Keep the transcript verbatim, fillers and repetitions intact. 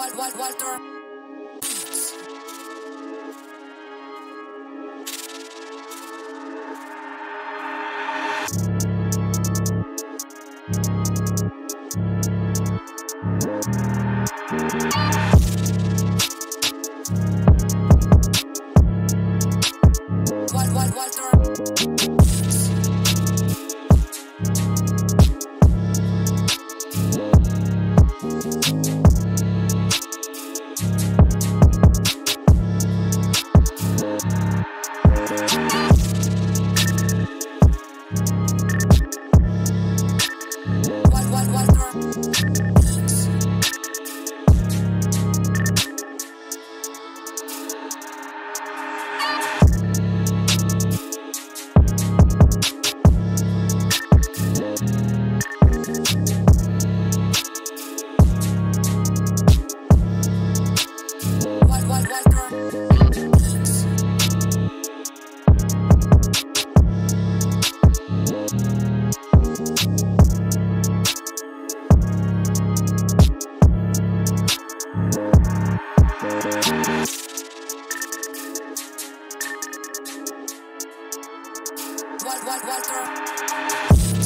Wal Wal Walter Beats. Wal Wal Walter Beats. What, what, what, girl?